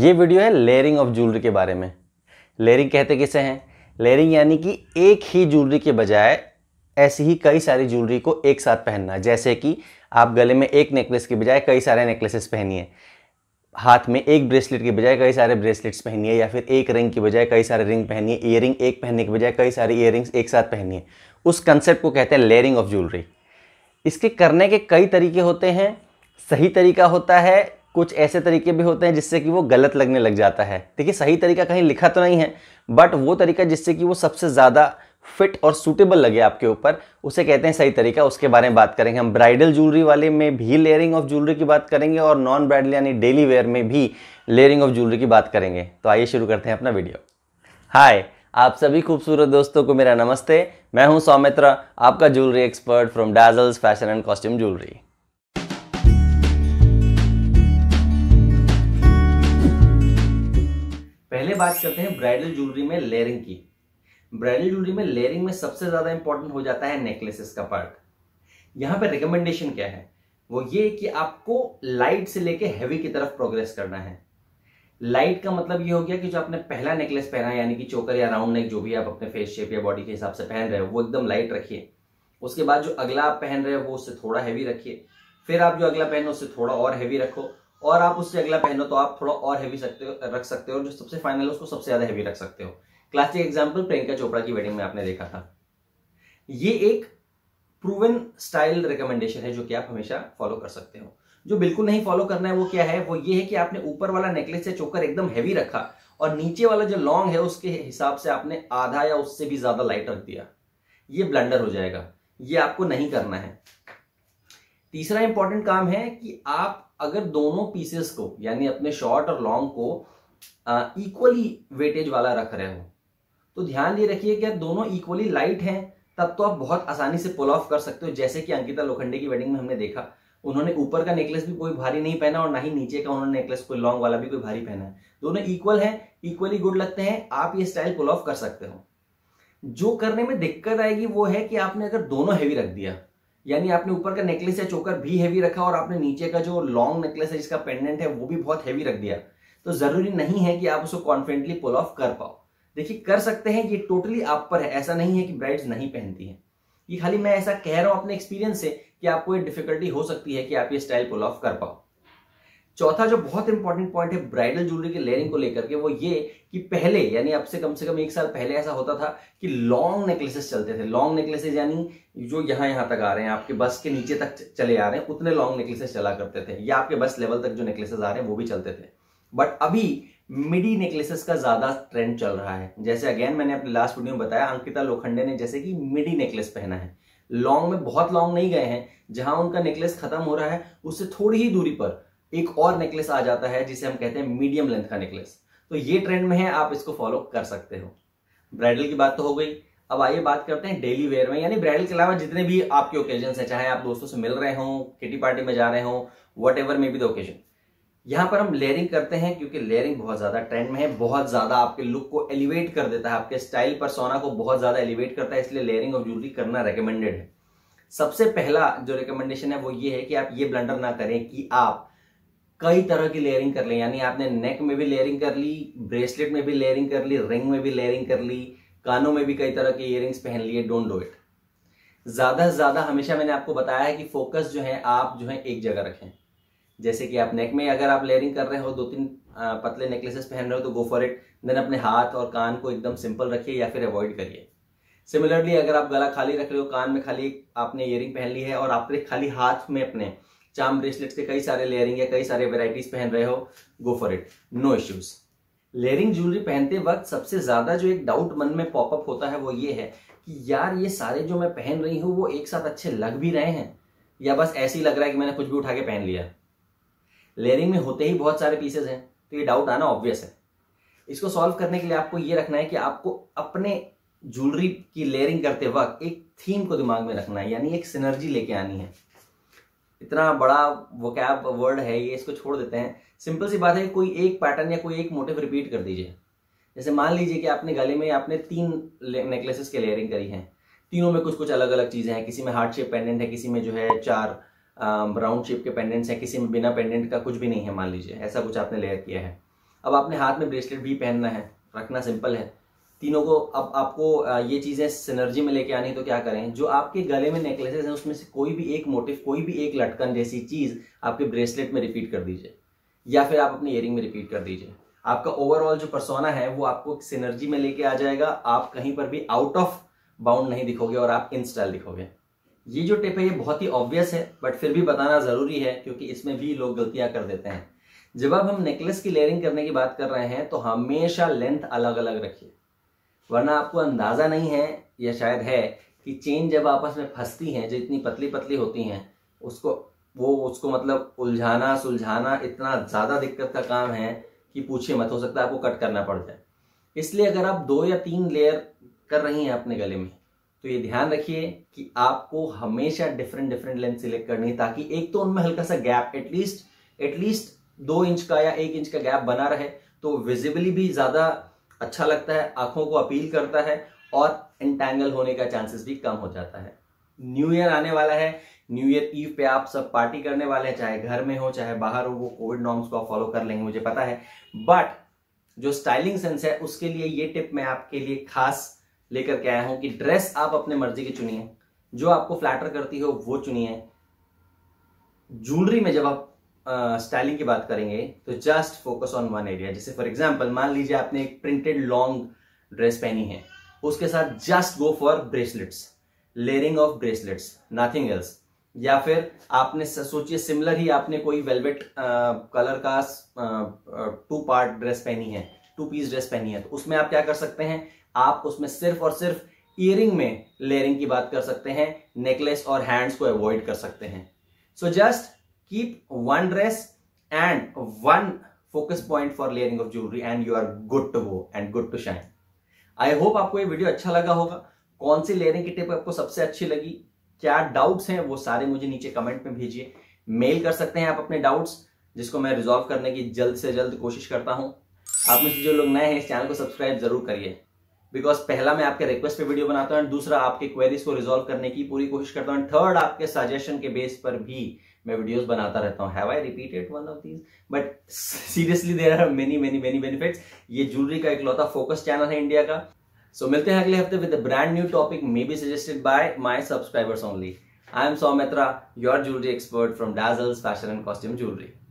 ये वीडियो है layering of jewellery के बारे में। लेयरिंग कहते किसे हैं? लेयरिंग यानी कि एक ही ज्वेलरी के बजाय ऐसी ही कई सारी ज्वेलरी को एक साथ पहनना। जैसे कि आप गले में एक नेकलेस के बजाय कई सारे नेकलेसेस पहनिए, हाथ में एक ब्रेसलेट के बजाय कई सारे ब्रेसलेट्स पहनिए, या फिर एक रिंग के बजाय कई सारे रिंग पहनिए, ईयरिंग एक पहनने के बजाय कई सारी ईयरिंग्स एक साथ पहनिए। उस कंसेप्ट को कहते हैं लेयरिंग ऑफ ज्वेलरी। इसके करने के कई तरीके होते हैं। सही तरीका होता है, कुछ ऐसे तरीके भी होते हैं जिससे कि वो गलत लगने लग जाता है। देखिए, सही तरीका कहीं लिखा तो नहीं है, बट वो तरीका जिससे कि वो सबसे ज़्यादा फिट और सूटेबल लगे आपके ऊपर, उसे कहते हैं सही तरीका। उसके बारे में बात करेंगे हम। ब्राइडल ज्वेलरी वाले में भी लेयरिंग ऑफ ज्वेलरी की बात करेंगे और नॉन ब्राइडल यानी डेली वेयर में भी लेयरिंग ऑफ ज्वेलरी की बात करेंगे। तो आइए शुरू करते हैं अपना वीडियो। हाय, आप सभी खूबसूरत दोस्तों को मेरा नमस्ते। मैं हूं सौमित्रा, आपका jewellery expert from Dazzles fashion and costume jewellery. पहले बात करते हैं ब्राइडल ज्वेलरी में लेयरिंग की। ब्राइडल ज्वेलरी में लेयरिंग में सबसे ज्यादा इंपॉर्टेंट हो जाता है नेकलेसेस का पार्ट। यहाँ पे रिकमेंडेशन क्या है? वो ये कि आपको लाइट से लेके हैवी की तरफ प्रोग्रेस करना है। लाइट का मतलब ये हो गया कि जो आपने पहला नेकलेस पहना है, यानी कि चोकर या राउंड नेक, जो भी आप अपने फेस शेप या बॉडी के हिसाब से पहन रहे हो, वो एकदम लाइट रखिए। उसके बाद जो अगला आप पहन रहे हो वो उससे थोड़ा हैवी रखिए। फिर आप जो अगला पहनो उससे थोड़ा और हैवी रखो, और आप उससे अगला पहनो तो आप थोड़ा और हैवी रख सकते हो, जो सबसे फाइनल है उसको सबसे ज्यादा हैवी रख सकते हो। क्लासिक एग्जाम्पल प्रियंका चोपड़ा की वेडिंग में आपने देखा था। ये एक प्रूवन स्टाइल रिकमेंडेशन है जो कि आप हमेशा फॉलो कर सकते हो। जो बिल्कुल नहीं फॉलो करना है वो क्या है? वो ये है कि आपने ऊपर वाला नेकलेस या चोकर एकदम हैवी रखा और नीचे वाला जो लॉन्ग है उसके हिसाब से आपने आधा या उससे भी ज्यादा लाइट रख दिया। ये ब्लंडर हो जाएगा, ये आपको नहीं करना है। तीसरा इंपॉर्टेंट काम है कि आप अगर दोनों पीसेस को, यानी अपने शॉर्ट और लॉन्ग को, इक्वली वेटेज वाला रख रहे हो तो ध्यान ये रखिए कि दोनों इक्वली लाइट हैं, तब तो आप बहुत आसानी से पुल ऑफ कर सकते हो। जैसे कि अंकिता लोखंडे की वेडिंग में हमने देखा, उन्होंने ऊपर का नेकलेस भी कोई भारी नहीं पहना और ना ही नीचे का उन्होंने नेकलेस कोई लॉन्ग वाला भी कोई भारी पहना है। दोनों इक्वल हैं, इक्वली गुड लगते हैं। आप ये स्टाइल पुल ऑफ कर सकते हो। जो करने में दिक्कत आएगी वो है कि आपने अगर दोनों हैवी रख दिया, यानी आपने ऊपर का नेकलेस या चोकर भी हैवी रखा और आपने नीचे का जो लॉन्ग नेकलेस है जिसका पेंडेंट है वो भी बहुत हैवी रख दिया, तो जरूरी नहीं है कि आप उसको कॉन्फिडेंटली पुल ऑफ कर पाओ। देखिए, कर सकते हैं, ये टोटली आप पर है। ऐसा नहीं है कि ब्राइड्स नहीं पहनती हैं, ये खाली मैं ऐसा कह रहा हूं अपने एक्सपीरियंस से कि आपको ये डिफिकल्टी हो सकती है कि आप ये स्टाइल पुल ऑफ कर पाओ। चौथा जो बहुत इंपॉर्टेंट पॉइंट है ब्राइडल ज्वेलरी के लेयरिंग को लेकर के, वो ये कि पहले, यानी अब से कम 1 साल पहले ऐसा होता था कि लॉन्ग नेकलेसेस चलते थे। लॉन्ग नेकलेसेस यानी जो यहाँ तक आ रहे हैं, आपके बस के नीचे तक चले आ रहे हैं, उतने लॉन्ग नेकलेसेस चला करते थे, या आपके बस लेवल तक जो नेकलेसेस आ रहे हैं वो भी चलते थे। बट अभी मिडी नेकलेसेस का ज्यादा ट्रेंड चल रहा है। जैसे अगेन मैंने अपने लास्ट वीडियो में बताया, अंकिता लोखंडे ने जैसे कि मिडी नेकलेस पहना है। लॉन्ग में बहुत लॉन्ग नहीं गए हैं, जहां उनका नेकलेस खत्म हो रहा है उससे थोड़ी ही दूरी पर एक और नेकलेस आ जाता है जिसे हम कहते हैं मीडियम लेंथ का नेकलेस। तो ये ट्रेंड में है, आप इसको फॉलो कर सकते हो। ब्राइडल की बात तो हो गई, अब आइए बात करते हैं डेली वेयर में, यानी ब्राइडल के अलावा जितने भी आपके ओकेजन है, चाहे आप दोस्तों से मिल रहे हो, किटी पार्टी में जा रहे हो, whatever may be the occasion, यहाँ पर हम लेयरिंग करते हैं। क्योंकि लेयरिंग बहुत ज्यादा ट्रेंड में है, बहुत ज्यादा आपके लुक को एलिवेट कर देता है, आपके स्टाइल परसोना को बहुत ज्यादा एलिवेट करता है, इसलिए लेयरिंग ऑफ ज्वेलरी करना रेकमेंडेड है। सबसे पहला जो रिकमेंडेशन है वो ये है कि आप ये ब्लंडर ना करें कि आप कई तरह की लेयरिंग कर लें, यानी आपने नेक में भी लेयरिंग कर ली, ब्रेसलेट में भी लेयरिंग कर ली, रिंग में भी लेयरिंग कर ली, कानों में भी कई तरह के ईयरिंग्स पहन लिए। Don't do it. ज्यादा से ज्यादा हमेशा मैंने आपको बताया है कि फोकस जो है आप जो है एक जगह रखें। जैसे कि आप नेक में अगर आप लेयरिंग कर रहे हो, 2-3 पतले नेकलेसेस पहन रहे हो तो गो फॉर इट, देन अपने हाथ और कान को एकदम सिंपल रखिए या फिर अवॉइड करिए। सिमिलरली, अगर आप गला खाली रख रहे हो, कान में खाली आपने ईयरिंग पहन ली है और आपने खाली हाथ में अपने चाम ब्रेसलेट के कई सारे लेयरिंग या कई सारे वेराइटीज पहन रहे हो, go for it, no issues. Layering jewellery पहनते वक्त सबसे ज्यादा जो एक डाउट मन में पॉपअप होता है वो ये है कि यार ये सारे जो मैं पहन रही हूँ वो एक साथ अच्छे लग भी रहे हैं या बस ऐसे ही लग रहा है कि मैंने कुछ भी उठा के पहन लिया। लेयरिंग में होते ही बहुत सारे पीसेस हैं, तो ये डाउट आना ऑब्वियस है। इसको सॉल्व करने के लिए आपको ये रखना है कि आपको अपने ज्वेलरी की लेयरिंग करते वक्त एक थीम को दिमाग में रखना है, यानी एक सिनर्जी लेके आनी है। इतना बड़ा वोकैब वर्ड है ये, इसको छोड़ देते हैं। सिंपल सी बात है, कोई एक पैटर्न या कोई एक मोटिव रिपीट कर दीजिए। जैसे मान लीजिए कि आपने गले में आपने 3 नेकलेसेस की लेयरिंग करी है, तीनों में कुछ कुछ अलग अलग चीज़ें हैं। किसी में हार्ट शेप पेंडेंट है, किसी में जो है 4 राउंड शेप के पेंडेंट्स हैं, किसी में बिना पेंडेंट का कुछ भी नहीं है। मान लीजिए ऐसा कुछ आपने लेयर किया है, अब आपने हाथ में ब्रेसलेट भी पहनना है, रखना सिंपल है। तीनों को अब आपको ये चीज़ें सिनर्जी में लेके आनी, तो क्या करें, जो आपके गले में नेकलेसेस हैं उसमें से कोई भी एक मोटिफ, कोई भी एक लटकन जैसी चीज़ आपके ब्रेसलेट में रिपीट कर दीजिए या फिर आप अपने ईयरिंग में रिपीट कर दीजिए। आपका ओवरऑल जो पर्सोना है वो आपको सिनर्जी में लेके आ जाएगा, आप कहीं पर भी आउट ऑफ बाउंड नहीं दिखोगे और आप इन स्टाइल दिखोगे। ये जो टिप है ये बहुत ही ऑब्वियस है बट फिर भी बताना ज़रूरी है क्योंकि इसमें भी लोग गलतियाँ कर देते हैं। जब आप हम नेकलेस की लेयरिंग करने की बात कर रहे हैं तो हमेशा लेंथ अलग अलग रखिए, वरना आपको अंदाज़ा नहीं है या शायद है कि चेन जब आपस में फंसती हैं, जो इतनी पतली पतली होती हैं, उसको मतलब उलझाना सुलझाना इतना ज़्यादा दिक्कत का काम है कि पूछिए मत, हो सकता है आपको कट करना पड़ जाए। इसलिए अगर आप 2 या 3 लेयर कर रही हैं अपने गले में तो ये ध्यान रखिए कि आपको हमेशा डिफरेंट लेंथ सिलेक्ट करनी है ताकि एक तो उनमें हल्का सा गैप, एटलीस्ट 2 इंच का या 1 इंच का गैप बना रहे तो विजिबली भी ज़्यादा अच्छा लगता है, आंखों को अपील करता है और एंटैंगल होने का चांसेस भी कम हो जाता है। न्यू ईयर आने वाला है, न्यू ईयर ईव पे आप सब पार्टी करने वाले हैं, चाहे घर में हो चाहे बाहर हो, वो कोविड नॉर्म्स को आप फॉलो कर लेंगे मुझे पता है, बट जो स्टाइलिंग सेंस है उसके लिए ये टिप मैं आपके लिए खास लेकर के आया हूँ कि ड्रेस आप अपने मर्जी की चुनिए, जो आपको फ्लैटर करती हो वो चुनिए। ज्वेलरी में जब आप स्टाइलिंग की बात करेंगे तो just focus on one area. जैसे फॉर एग्जाम्पल मान लीजिए आपने एक प्रिंटेड लॉन्ग ड्रेस पहनी है, उसके साथ just go for bracelets, layering of bracelets, nothing else. या फिर आपने सोचिए सिमिलर ही आपने कोई वेलवेट कलर का 2 पार्ट ड्रेस पहनी है, 2 पीस ड्रेस पहनी है, तो उसमें आप क्या कर सकते हैं, आप उसमें सिर्फ और सिर्फ ईयरिंग में लेयरिंग की बात कर सकते हैं, नेकलेस और हैंड्स को अवॉइड कर सकते हैं। So just keep one dress and one focus point for layering of jewellery and you are good to go and good to shine. I hope आपको ये वीडियो अच्छा लगा होगा। कौन सी लेयरिंग की टिप आपको सबसे अच्छी लगी, क्या डाउट्स हैं, वो सारे मुझे नीचे कमेंट में भेजिए। मेल कर सकते हैं आप अपने डाउट्स, जिसको मैं रिजॉल्व करने की जल्द से जल्द कोशिश करता हूं। आप में से जो लोग नए हैं इस चैनल को सब्सक्राइब जरूर करिए, बिकॉज पहला मैं आपके रिक्वेस्ट पे वीडियो बनाता हूं, दूसरा आपके क्वेरीज को रिजॉल्व करने की पूरी कोशिश करता हूं, थर्ड आपके सजेशन के बेस पर भी मैं वीडियोस बनाता रहता हूं। Have I repeated one of these? But seriously there are many many many benefits. ये ज्वेलरी का इकलौता फोकस चैनल है इंडिया का। So, मिलते हैं अगले हफ्ते with a brand new topic, may be suggested by my subscribers only. I am Soumitra, your jewellery expert from Dazzles Fashion and Costume Jewelry.